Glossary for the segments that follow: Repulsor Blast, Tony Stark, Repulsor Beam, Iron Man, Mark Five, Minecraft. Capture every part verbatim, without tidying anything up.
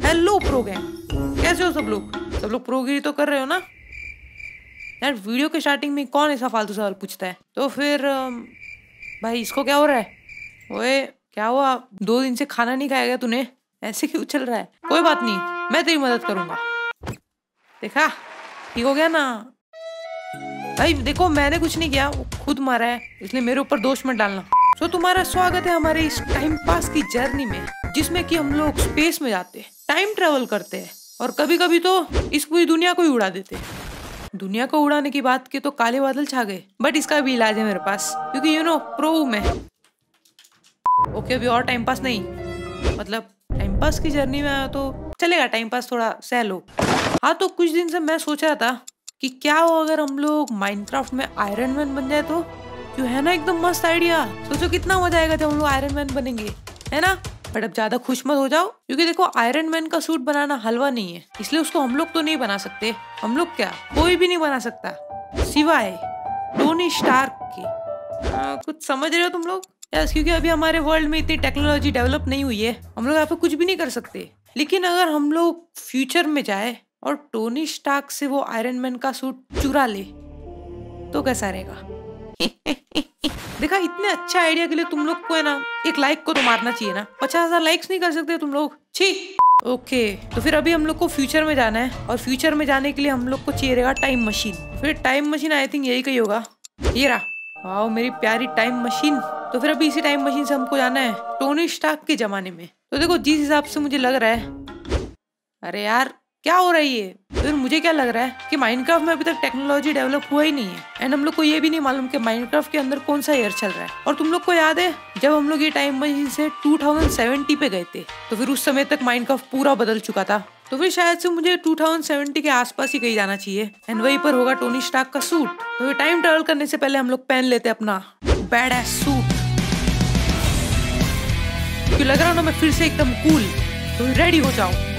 Hello pro gang, कैसे हो सब लोग? सब लोग प्रोगिरी तो कर रहे हो ना यार? वीडियो के स्टार्टिंग में कौन ऐसा फालतू सवाल पूछता है? तो फिर भाई इसको क्या हो रहा है? ओए क्या हुआ, दो दिन से खाना नहीं खाया गया तूने? ऐसे क्यों चल रहा है? कोई बात नहीं, मैं तेरी मदद करूंगा। देखा, ठीक हो गया ना भाई? देखो मैंने कुछ नहीं किया, वो खुद मारा है, इसलिए मेरे ऊपर दोष मत डालना। तो तुम्हारा स्वागत है हमारे इस टाइम पास की जर्नी में, जिसमें कि हम लोग स्पेस में जाते हैं, टाइम ट्रेवल करते हैं और कभी कभी तो इस पूरी दुनिया को ही उड़ा देते हैं। दुनिया को उड़ाने की बात की तो काले बादल छा गए, बट इसका भी इलाज है मेरे पास, क्योंकि यू नो प्रो मैं। ओके, अभी और टाइम पास नहीं, मतलब टाइम पास की जर्नी में आया तो चलेगा, टाइम पास थोड़ा सह लो। हाँ, तो कुछ दिन से मैं सोच रहा था कि क्या हो अगर हम लोग माइनक्राफ्ट में आयरन मैन बन जाए तो? क्यों, है ना एकदम मस्त आइडिया? सोचो कितना मजा आएगा जब हम लोग आयरन मैन बनेंगे, है ना? बट अब ज्यादा खुश मत हो जाओ, क्योंकि देखो आयरन मैन का सूट बनाना हलवा नहीं है, इसलिए उसको हम लोग तो नहीं बना सकते। हम लोग क्या, कोई भी नहीं बना सकता सिवाय टोनी स्टार्क के। आ, कुछ समझ रहे हो तुम लोग? यस, क्योंकि अभी हमारे वर्ल्ड में इतनी टेक्नोलॉजी डेवलप नहीं हुई है, हम लोग यहाँ पे कुछ भी नहीं कर सकते। लेकिन अगर हम लोग फ्यूचर में जाए और टोनी स्टार्क से वो आयरन मैन का सूट चुरा ले तो कैसा रहेगा? देखा, इतने अच्छा आइडिया के लिए तुम लोग को है ना एक लाइक को तो मारना चाहिए ना। पचास हजार लाइक्स नहीं कर सकते तुम लोग, छी। ओके, तो फिर अभी हम लोग को फ्यूचर में जाना है और फ्यूचर में जाने के लिए हम लोग को चाहिए रहेगा टाइम मशीन। फिर टाइम मशीन आई थिंक यही कहीं होगा, ये रहा। वाओ मेरी प्यारी टाइम मशीन। तो फिर अभी इसी टाइम मशीन से हमको जाना है टोनी स्टार्क के जमाने में। तो देखो जिस हिसाब से मुझे लग रहा है, अरे यार क्या हो रही है? फिर मुझे क्या लग रहा है कि माइनक्राफ्ट में अभी तक टेक्नोलॉजी डेवलप हुआ ही नहीं है, एंड हम लोग को ये भी नहीं मालूम कि माइनक्राफ्ट के अंदर कौन सा ईयर चल रहा है। और तुम लोग को याद है जब हम लोग ये टाइम मशीन से टू थाउजेंड सेवेंटी पे गए थे, तो फिर उस समय तक माइनक्राफ्ट पूरा बदल चुका था। तो फिर शायद से मुझे टू थाउजेंड सेवेंटी के आसपास ही कहीं जाना चाहिए, एंड वहीं पर होगा टोनी स्टार्क का सूट। तो फिर टाइम ट्रेवल करने से पहले हम लोग पहन लेते अपना बैडैस सूट। क्यों लग रहा हूँ ना मैं फिर से एकदम कूल? तो रेडी हो जाओ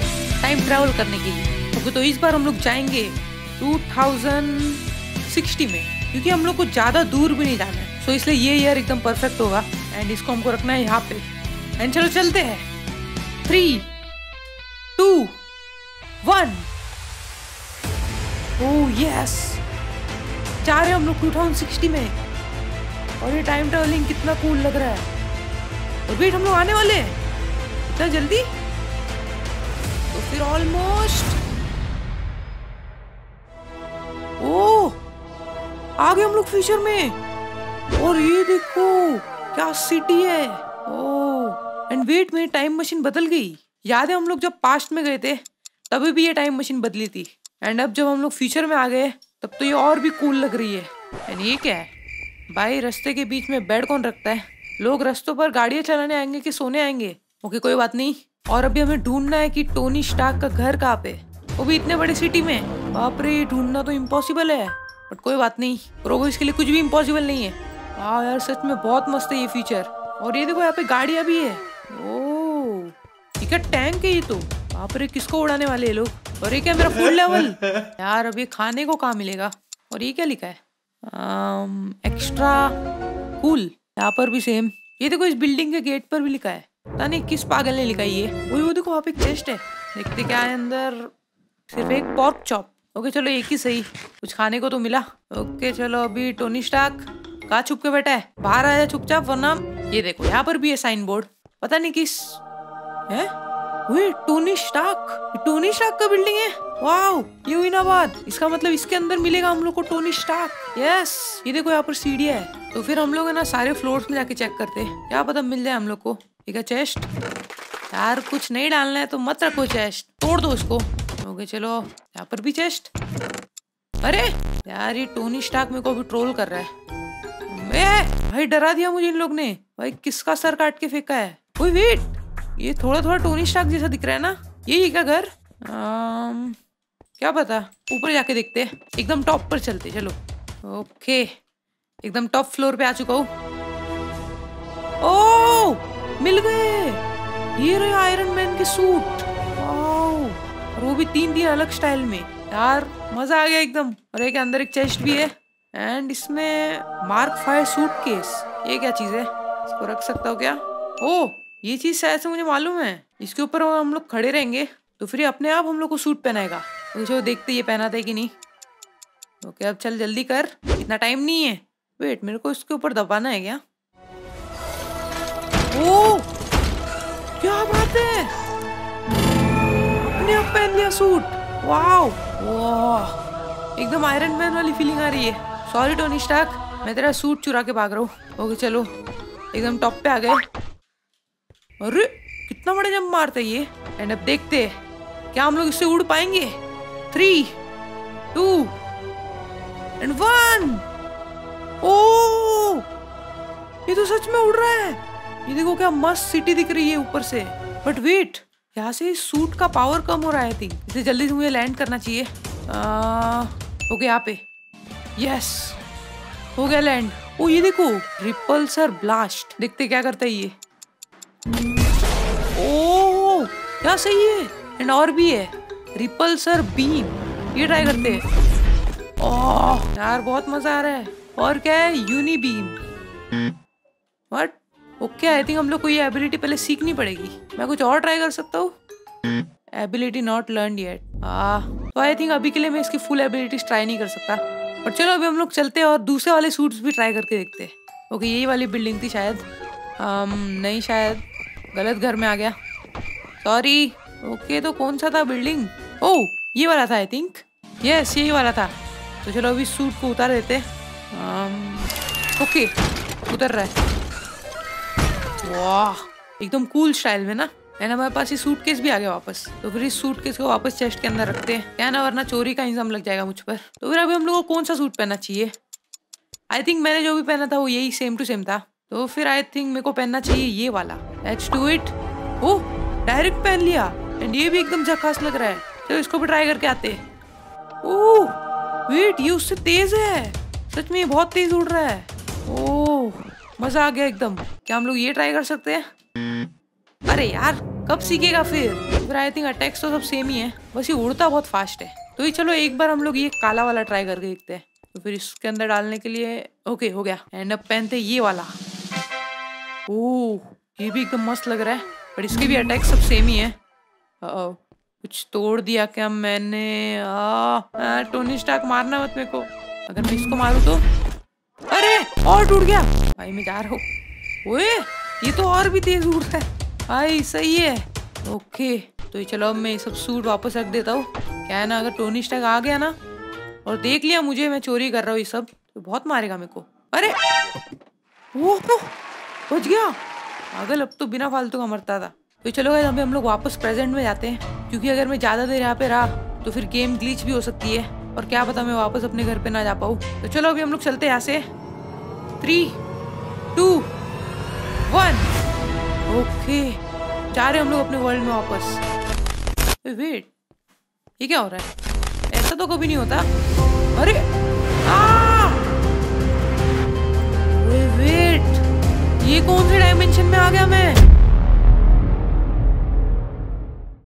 टाइम ट्रैवल करने के लिए। ओके, तो इस बार हम लोग जाएंगे टू थाउजेंड सिक्सटी में, क्योंकि हम लोग को ज़्यादा दूर भी नहीं जाना है। सो so, इसलिए ये ईयर एकदम परफेक्ट होगा, एंड इसको हमको रखना है यहाँ पे। एंड चलो चलते हैं, three two one. Oh yes, जा रहे हम लोग टू थाउजेंड सिक्सटी में, और ये टाइम ट्रैवलिंग कितना कूल लग रहा है। और वेट, हम लोग आने वाले हैं इतना जल्दी? तो फिर ऑलमोस्ट ओह आ गए हम लोग फ्यूचर में। और ये देखो क्या सिटी है। ओह एंड वेट, मेरी टाइम मशीन बदल गई। याद है हम लोग जब पास्ट में गए थे तभी भी ये टाइम मशीन बदली थी, एंड अब जब हम लोग फ्यूचर में आ गए तब तो ये और भी कूल लग रही है। एंड ये क्या है भाई, रास्ते के बीच में बेड कौन रखता है? लोग रस्तों पर गाड़ियाँ चलाने आएंगे कि सोने आएंगे? ओके कोई बात नहीं। और अभी हमें ढूंढना है कि टोनी स्टार्क का घर कहाँ पे, वो भी इतने बड़े सिटी में। बाप रे, ढूंढना तो इम्पॉसिबल है, बट कोई बात नहीं, प्रोगो इसके लिए कुछ भी इम्पॉसिबल नहीं है। हाँ यार सच में बहुत मस्त है ये फीचर। और ये देखो यहाँ पे गाड़ियाँ भी है। ओह ठीक है, टैंक है ये तो। बाप रे, किसको उड़ाने वाले ये लोग? और ये क्या मेरा फूड लेवल? यार अभी खाने को कहाँ मिलेगा? और ये क्या लिखा है, एक्स्ट्रा कूल। यहाँ पर भी सेम, ये देखो इस बिल्डिंग के गेट पर भी लिखा है, पता नहीं किस पागल ने लिखा ये। वही वो देखो वहाँ पे एक चेस्ट है, देखते क्या है अंदर। सिर्फ एक पॉर्क चॉप। ओके चलो एक ही सही, कुछ खाने को तो मिला। ओके चलो, अभी टोनी स्टार्क कहाँ छुप के बैठा है? बाहर आ जा चुपचाप, वरना ये देखो यहाँ पर भी है साइन बोर्ड, पता नहीं किस है। टोनी स्टार्क, टोनी स्टार्क का बिल्डिंग है। वाह, यूनाबाद, इसका मतलब इसके अंदर मिलेगा हम लोग को टोनी स्टार्क। यस, ये देखो यहाँ पर सीढ़ी है। तो फिर हम लोग है ना सारे फ्लोर्स में जाके चेक करते हैं, क्या पता मिल जाए हम लोग को। ठीक है, चेस्ट यार कुछ नहीं डालना है तो मत रखो, चेस्ट तोड़ दो उसको। ओके चलो, यहाँ पर भी चेस्ट। अरे यार ये टोनी स्टार्क मेरे को भी ट्रोल कर रहा है। ए, भाई डरा दिया मुझे इन लोग ने। भाई किसका सर काट के फेंका है? ओए वेट, ये थोड़ा थोड़ा टोनी स्टार्क जैसा दिख रहा है ना, यही क्या घर? क्या पता, ऊपर जाके देखते, एकदम टॉप पर चलते। चलो ओके, एकदम टॉप फ्लोर पे आ चुका हूँ। ओह मिल गए, ये रहे आयरन मैन के सूट। वाओ, वो भी तीन तीन अलग स्टाइल में। यार मजा आ गया एकदम। और एक अंदर एक चेस्ट भी है, एंड इसमें मार्क फाइव सूटकेस। ये क्या चीज है, इसको रख सकता हूँ क्या? ओ ये चीज शायद से मुझे मालूम है, इसके ऊपर हम लोग खड़े रहेंगे तो फिर अपने आप हम लोग को सूट पहनाएगा। मुझे वो देखते ये पहनाता है कि नहीं। ओके अब चल जल्दी कर, इतना टाइम नहीं है। वेट मेरे को इसके ऊपर दबाना है क्या? ओ क्या बात है, अपने आप पहन लिया सूट। वाओ वाह एकदम आयरन मैन वाली फीलिंग आ रही है। सॉरी टोनी स्टार्क, मैं तेरा सूट चुरा के भाग रहा हूँ। ओके चलो एकदम टॉप पे आ गए। अरे कितना बड़ा जंप मारता है ये। एंड अब देखते हैं क्या हम लोग इससे उड़ पाएंगे। Three two and one. Oh ये तो सच में उड़ रहा है। ये देखो क्या मस्त सिटी दिख रही है ऊपर से। बट वेट यहाँ से सूट का पावर कम हो रहा है आई थिंक, इससे जल्दी से मुझे लैंड करना चाहिए। ओके यहाँ पे यस yes. हो गया लैंड। ओ ये देखो रिपल्सर ब्लास्ट, देखते क्या करता है ये। ओ क्या सही है। एंड और भी है रिपल्सर बीम, ये ट्राई करते हैं। ओह यार बहुत मजा आ रहा है। और क्या है unibeam. What okay I think हम लोग को ये एबिलिटी पहले सीखनी पड़ेगी। मैं कुछ और ट्राई कर सकता हूँ। Ability not learn yet. I think अभी के लिए मैं इसकी फुल एबिलिटीज ट्राई नहीं कर सकता। और चलो अभी हम लोग चलते हैं और दूसरे वाले सूट्स भी ट्राई करके देखते हैं। ओके यही वाली बिल्डिंग थी शायद। um, नहीं शायद गलत घर में आ गया, सॉरी। ओके तो कौन सा था बिल्डिंग? ओह ये वाला था आई थिंक। यस यही वाला था। तो चलो अभी सूट को उतार देते हैं। um, ओके उतर रहा है। वाह एकदम कूल स्टाइल में ना। एंड हमारे पास ये सूट केस भी आ गया वापस। तो फिर इस सूट केस को वापस चेस्ट के अंदर रखते हैं क्या ना, वरना चोरी का इंजाम लग जाएगा मुझ पर। तो फिर अभी हम लोग को कौन सा सूट पहनना चाहिए? आई थिंक मैंने जो भी पहना था वो यही सेम टू सेम था। तो फिर आई थिंक मेरे को पहनना चाहिए ये वाला। Let's do it. Oh direct पहन लिया। एंड ये भी एकदम झकास लग रहा है। चलो इसको भी ट्राई करके आते। ओह वेट ये उससे तेज है। सच में ये बहुत तेज उड़ रहा है। ओह मजा आ गया एकदम। क्या हम लोग ये ट्राई कर सकते हैं? अरे यार कब सीखेगा फिर। फिर आई थिंक अटैक्स तो सब सेम ही है, बस ये उड़ता बहुत फास्ट है। तो ये चलो एक बार हम लोग ये काला वाला ट्राई करके देखते हैं। तो फिर इसके अंदर डालने के लिए ओके हो गया। एंड अब पहनते ये वाला। ओह ये भी एकदम मस्त लग रहा है, पर इसके भी अटैक्स सब सेम ही है। uh-oh, कुछ तोड़ दिया क्या मैंने? टोनी स्टार्क मारना मत मेरे को, अगर मैं इसको मारूँ तो। अरे और टूट गया भाई, मैं जा रहा हूँ। ओए ये तो और भी तेज उड़ रहा है। आई सही है। ओके तो ये चलो अब मैं ये सब सूट वापस रख देता हूँ। क्या है ना, अगर टोनी स्टार्क आ गया ना और देख लिया मुझे मैं चोरी कर रहा हूँ ये सब, तो बहुत मारेगा मेरे को। अरे वो बच गया पागल, अब तो बिना फालतू का मरता था। तो चलो गाइस अभी हम लोग वापस प्रेजेंट में जाते हैं, क्योंकि अगर मैं ज़्यादा देर यहाँ पे रहा तो फिर गेम ग्लिच भी हो सकती है और क्या पता मैं वापस अपने घर पर ना जा पाऊँ। तो चलो अभी हम लोग चलते हैं यहाँ से। Three two one. ओके जा रहे हम लोग अपने वर्ल्ड में वापस। वेट ये क्या हो रहा है? ऐसा तो कभी नहीं होता। अरे आ! वेट ये कौन से डायमेंशन में आ गया मैं?